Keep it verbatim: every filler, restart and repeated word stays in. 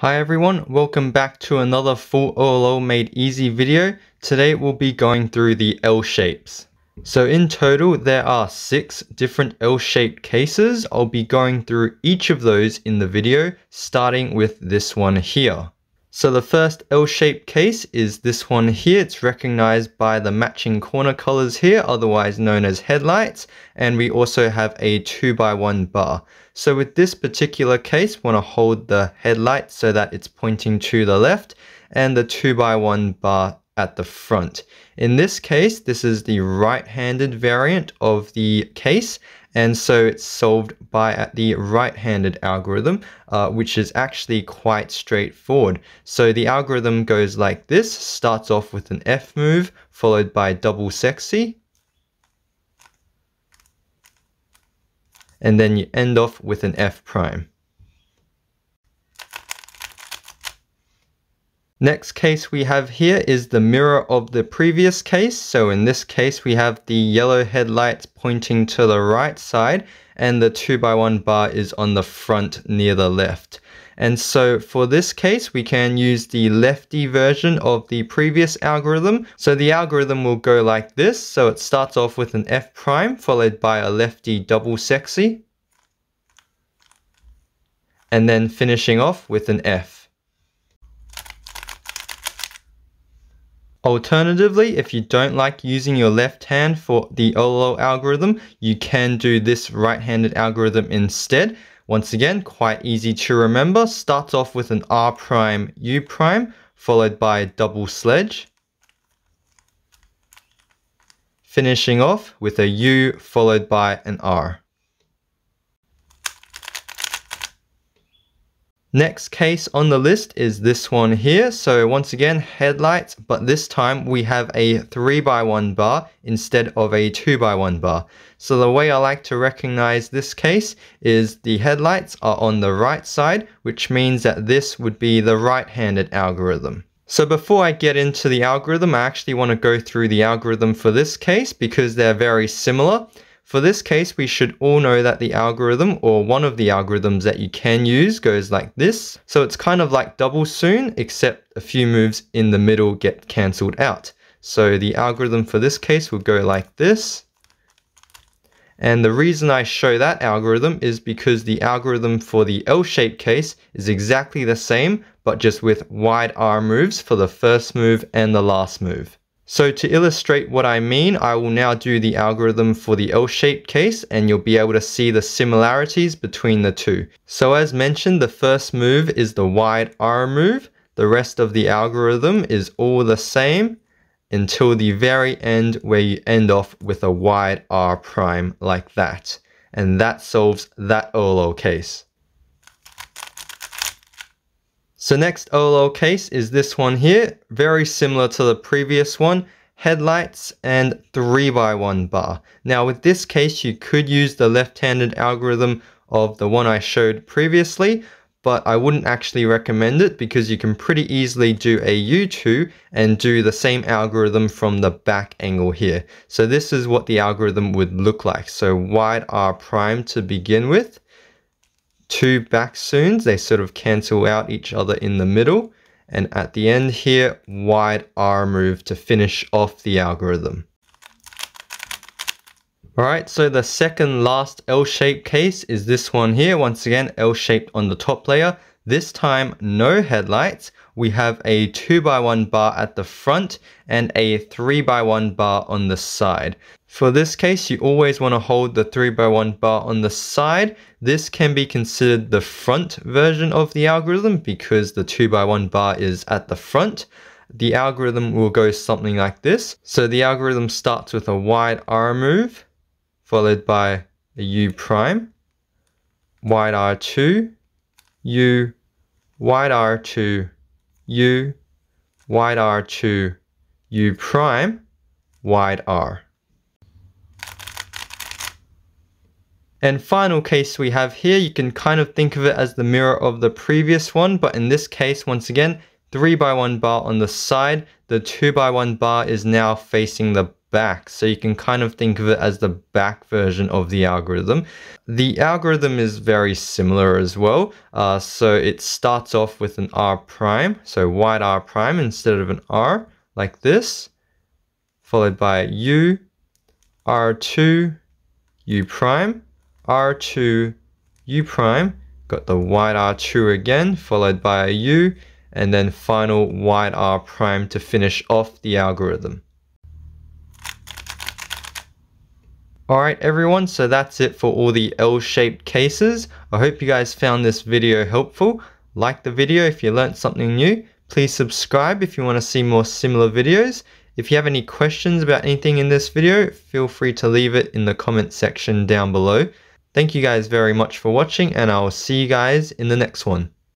Hi everyone, welcome back to another full O L L made easy video. Today we'll be going through the L shapes. So in total there are six different L shaped cases. I'll be going through each of those in the video, starting with this one here. So the first L shaped case is this one here. It's recognized by the matching corner colors here, otherwise known as headlights, and we also have a two by one bar. So with this particular case, want to hold the headlight so that it's pointing to the left and the two by one bar at the front. In this case, this is the right-handed variant of the case, and so it's solved by the right-handed algorithm, uh, which is actually quite straightforward. So the algorithm goes like this, starts off with an F move, followed by double sexy, and then you end off with an F prime. Next case we have here is the mirror of the previous case. So in this case we have the yellow headlights pointing to the right side and the two by one bar is on the front near the left. And so for this case we can use the lefty version of the previous algorithm. So the algorithm will go like this. So it starts off with an F prime followed by a lefty double sexy and then finishing off with an F. Alternatively, if you don't like using your left hand for the O L L algorithm, you can do this right-handed algorithm instead. Once again, quite easy to remember. Starts off with an R prime, U prime, followed by a double sledge. Finishing off with a U followed by an R. Next case on the list is this one here. So once again, headlights, but this time we have a three by one bar instead of a two by one bar. So the way I like to recognize this case is the headlights are on the right side, which means that this would be the right-handed algorithm. So before I get into the algorithm, I actually want to go through the algorithm for this case because they're very similar. For this case, we should all know that the algorithm, or one of the algorithms that you can use, goes like this. So it's kind of like double soon, except a few moves in the middle get cancelled out. So the algorithm for this case will go like this. And the reason I show that algorithm is because the algorithm for the L-shaped case is exactly the same, but just with wide R moves for the first move and the last move. So to illustrate what I mean, I will now do the algorithm for the L-shaped case and you'll be able to see the similarities between the two. So as mentioned, the first move is the wide R move. The rest of the algorithm is all the same until the very end where you end off with a wide R prime like that. And that solves that O L L case. So next O L L case is this one here, very similar to the previous one, headlights and three by one bar. Now with this case you could use the left-handed algorithm of the one I showed previously, but I wouldn't actually recommend it because you can pretty easily do a U two and do the same algorithm from the back angle here. So this is what the algorithm would look like. So wide R prime to begin with. Two back soons, they sort of cancel out each other in the middle, and at the end here, wide R move to finish off the algorithm. Alright, so the second last L-shaped case is this one here, once again L-shaped on the top layer. This time, no headlights, we have a two by one bar at the front and a three by one bar on the side. For this case, you always want to hold the three by one bar on the side. This can be considered the front version of the algorithm because the two by one bar is at the front. The algorithm will go something like this. So the algorithm starts with a wide R move, followed by a U prime, wide R two, U, wide R two, U, wide R two, U prime, wide R. And final case we have here, you can kind of think of it as the mirror of the previous one, but in this case, once again, three by one bar on the side, the two by one bar is now facing the back. So you can kind of think of it as the back version of the algorithm. The algorithm is very similar as well. Uh, so it starts off with an R prime, so wide R prime instead of an R, like this, followed by U, R two, U prime, R two, U prime, got the wide R two again, followed by a U, and then final wide R prime to finish off the algorithm. Alright everyone, so that's it for all the L-shaped cases. I hope you guys found this video helpful. Like the video if you learned something new. Please subscribe if you want to see more similar videos. If you have any questions about anything in this video, feel free to leave it in the comment section down below. Thank you guys very much for watching, and I'll see you guys in the next one.